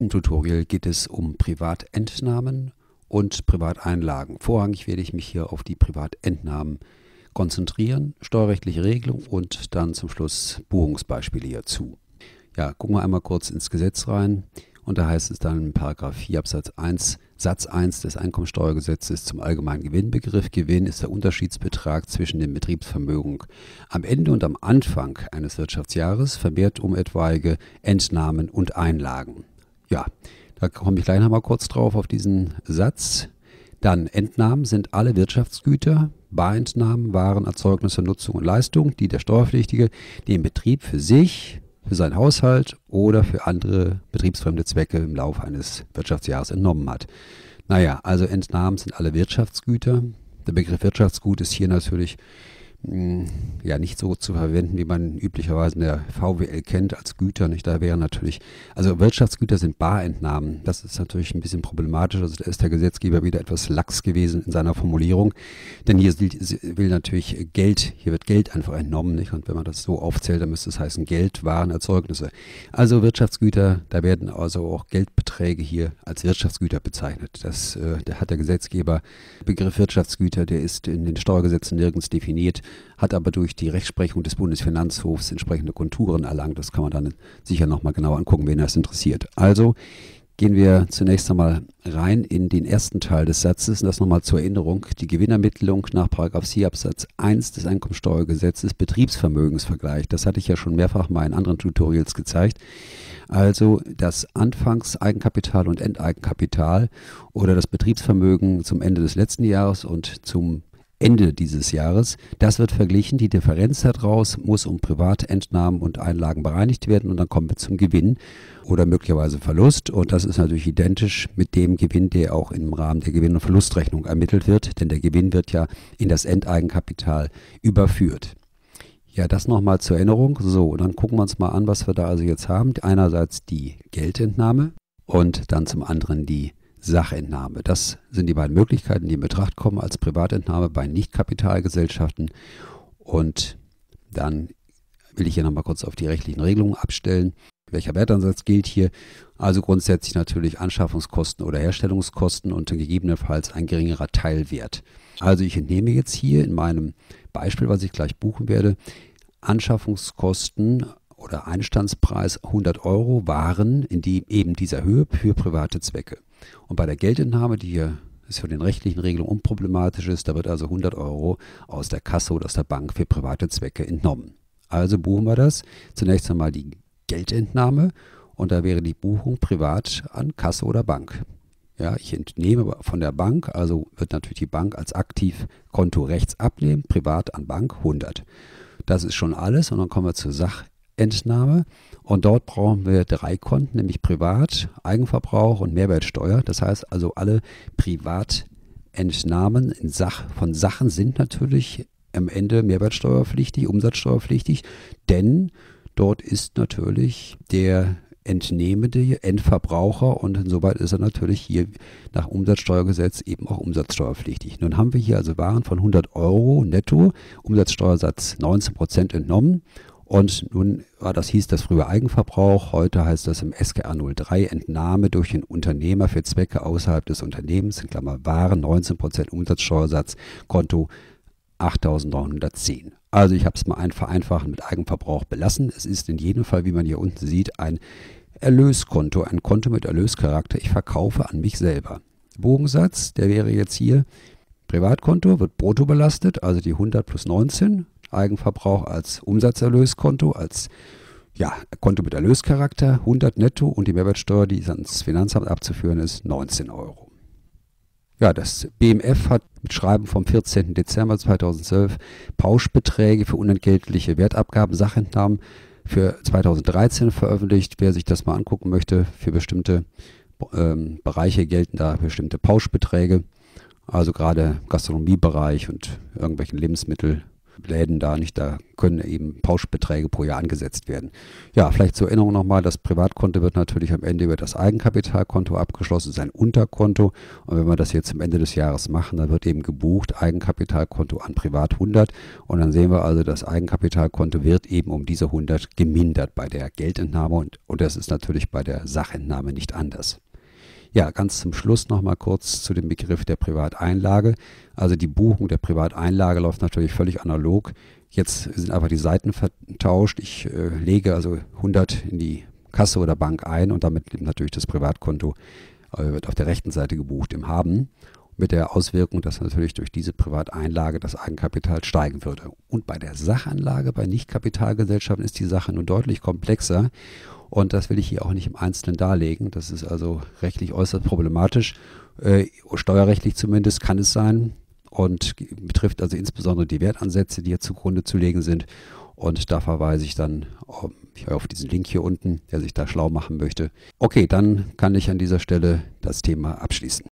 Im Tutorial geht es um Privatentnahmen und Privateinlagen. Vorrangig werde ich mich hier auf die Privatentnahmen konzentrieren, steuerrechtliche Regelung und dann zum Schluss Buchungsbeispiele hierzu. Ja, gucken wir einmal kurz ins Gesetz rein und da heißt es dann in § 4 Absatz 1 Satz 1 des Einkommensteuergesetzes zum allgemeinen Gewinnbegriff. Gewinn ist der Unterschiedsbetrag zwischen dem Betriebsvermögen am Ende und am Anfang eines Wirtschaftsjahres, vermehrt um etwaige Entnahmen und Einlagen. Ja, da komme ich gleich nochmal kurz drauf auf diesen Satz. Dann Entnahmen sind alle Wirtschaftsgüter, Barentnahmen, Waren, Erzeugnisse, Nutzung und Leistung, die der Steuerpflichtige den Betrieb für sich, für seinen Haushalt oder für andere betriebsfremde Zwecke im Laufe eines Wirtschaftsjahres entnommen hat. Naja, also Entnahmen sind alle Wirtschaftsgüter. Der Begriff Wirtschaftsgut ist hier natürlich ja nicht so zu verwenden, wie man üblicherweise in der VWL kennt, als Güter. Nicht? Da wäre natürlich, also Wirtschaftsgüter sind Barentnahmen. Das ist natürlich ein bisschen problematisch. Also da ist der Gesetzgeber wieder etwas lax gewesen in seiner Formulierung. Denn hier will natürlich Geld, hier wird Geld einfach entnommen. Nicht? Und wenn man das so aufzählt, dann müsste es heißen Geld, Waren, Erzeugnisse. Also Wirtschaftsgüter, da werden also auch Geldbeträge hier als Wirtschaftsgüter bezeichnet. Das hat der Gesetzgeber, Begriff Wirtschaftsgüter, der ist in den Steuergesetzen nirgends definiert, hat aber durch die Rechtsprechung des Bundesfinanzhofs entsprechende Konturen erlangt. Das kann man dann sicher nochmal genau angucken, wen das interessiert. Also gehen wir zunächst einmal rein in den ersten Teil des Satzes. Und das nochmal zur Erinnerung. Die Gewinnermittlung nach § 4 Absatz 1 des Einkommensteuergesetzes, Betriebsvermögensvergleich. Das hatte ich ja schon mehrfach mal in anderen Tutorials gezeigt. Also das Anfangs-Eigenkapital und Endeigenkapital oder das Betriebsvermögen zum Ende des letzten Jahres und zum Ende dieses Jahres. Das wird verglichen. Die Differenz daraus muss um Privatentnahmen und Einlagen bereinigt werden und dann kommen wir zum Gewinn oder möglicherweise Verlust. Und das ist natürlich identisch mit dem Gewinn, der auch im Rahmen der Gewinn- und Verlustrechnung ermittelt wird, denn der Gewinn wird ja in das Enteigenkapital überführt. Ja, das nochmal zur Erinnerung. So, und dann gucken wir uns mal an, was wir da also jetzt haben. Einerseits die Geldentnahme und dann zum anderen die Sachentnahme. Das sind die beiden Möglichkeiten, die in Betracht kommen als Privatentnahme bei Nichtkapitalgesellschaften. Und dann will ich hier nochmal kurz auf die rechtlichen Regelungen abstellen. Welcher Wertansatz gilt hier? Also grundsätzlich natürlich Anschaffungskosten oder Herstellungskosten und gegebenenfalls ein geringerer Teilwert. Also ich entnehme jetzt hier in meinem Beispiel, was ich gleich buchen werde, Anschaffungskosten oder Einstandspreis 100 € waren in die eben dieser Höhe für private Zwecke. Und bei der Geldentnahme, die hier ist für den rechtlichen Regelungen unproblematisch ist, da wird also 100 € aus der Kasse oder aus der Bank für private Zwecke entnommen. Also buchen wir das. Zunächst einmal die Geldentnahme und da wäre die Buchung privat an Kasse oder Bank. Ja, ich entnehme von der Bank, also wird natürlich die Bank als Aktivkonto rechts abnehmen, privat an Bank 100. Das ist schon alles und dann kommen wir zur Sachentnahme. Und dort brauchen wir 3 Konten, nämlich Privat, Eigenverbrauch und Mehrwertsteuer. Das heißt also, alle Privatentnahmen von Sachen sind natürlich am Ende mehrwertsteuerpflichtig, umsatzsteuerpflichtig, denn dort ist natürlich der entnehmende Endverbraucher und insoweit ist er natürlich hier nach Umsatzsteuergesetz eben auch umsatzsteuerpflichtig. Nun haben wir hier also Waren von 100 € netto, Umsatzsteuersatz 19% entnommen. Und nun hieß das früher Eigenverbrauch, heute heißt das im SKA03 Entnahme durch den Unternehmer für Zwecke außerhalb des Unternehmens, in Klammer Waren, 19% Umsatzsteuersatz, Konto 8.910. Also ich habe es mal ein Vereinfachen mit Eigenverbrauch belassen. Es ist in jedem Fall, wie man hier unten sieht, ein Erlöskonto, ein Konto mit Erlöscharakter. Ich verkaufe an mich selber. Bogensatz, der wäre jetzt hier, Privatkonto wird brutto belastet, also die 100 plus 19. Eigenverbrauch als Umsatzerlöskonto, als ja, Konto mit Erlöscharakter, 100 netto und die Mehrwertsteuer, die ans Finanzamt abzuführen ist, 19 €. Ja, das BMF hat mit Schreiben vom 14. Dezember 2012 Pauschbeträge für unentgeltliche Wertabgaben, Sachentnahmen für 2013 veröffentlicht. Wer sich das mal angucken möchte, für bestimmte Bereiche gelten da bestimmte Pauschbeträge, also gerade im Gastronomiebereich und irgendwelchen Lebensmittel. Läden da nicht, da können eben Pauschbeträge pro Jahr angesetzt werden. Ja, vielleicht zur Erinnerung nochmal, das Privatkonto wird natürlich am Ende über das Eigenkapitalkonto abgeschlossen, sein Unterkonto. Und wenn wir das jetzt am Ende des Jahres machen, dann wird eben gebucht Eigenkapitalkonto an Privat 100. Und dann sehen wir also, das Eigenkapitalkonto wird eben um diese 100 gemindert bei der Geldentnahme und das ist natürlich bei der Sachentnahme nicht anders. Ja, ganz zum Schluss nochmal kurz zu dem Begriff der Privateinlage. Also die Buchung der Privateinlage läuft natürlich völlig analog. Jetzt sind einfach die Seiten vertauscht. Ich lege also 100 in die Kasse oder Bank ein und damit eben natürlich das Privatkonto wird auf der rechten Seite gebucht im Haben. Mit der Auswirkung, dass natürlich durch diese Privateinlage das Eigenkapital steigen würde. Und bei der Sachanlage, bei Nichtkapitalgesellschaften ist die Sache nun deutlich komplexer. Und das will ich hier auch nicht im Einzelnen darlegen. Das ist also rechtlich äußerst problematisch. Steuerrechtlich zumindest kann es sein und betrifft also insbesondere die Wertansätze, die hier zugrunde zu legen sind. Und da verweise ich dann auf diesen Link hier unten, der sich da schlau machen möchte. Okay, dann kann ich an dieser Stelle das Thema abschließen.